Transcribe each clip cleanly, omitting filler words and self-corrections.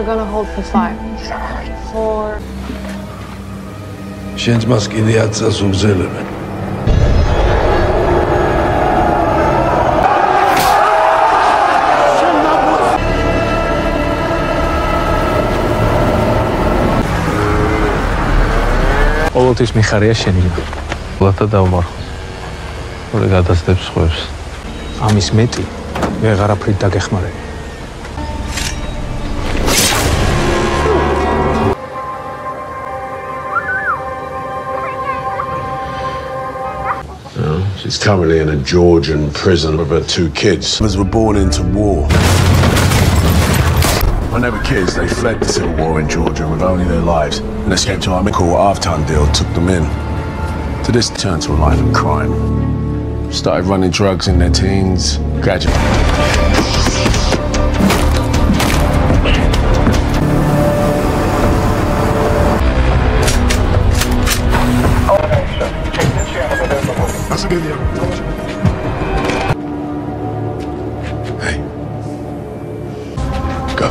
are gonna hold for 5, 4. Şimdi maski diyatsa subzeleme. Oğlutiş mihariye şeniyim. Lata da umar. Olga da step squares. Amis meti ve garaprit da kehmare. She's currently in a Georgian prison with her 2 kids. Because we were born into war. When they were kids, they fled the civil war in Georgia with only their lives and escaped to an army corps. Avtandil took them in. To this, turned to a life of crime. Started running drugs in their teens, gradually. Hey, go.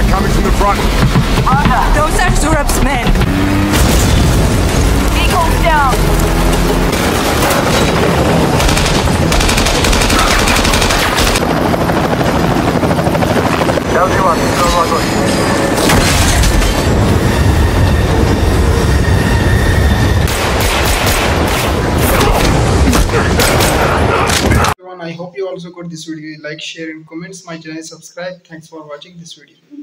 Coming from the front. Olga, those are Zurab's men. Eagles down. Everyone, I hope you also got this video. Like, share, and comments. My channel, subscribe. Thanks for watching this video.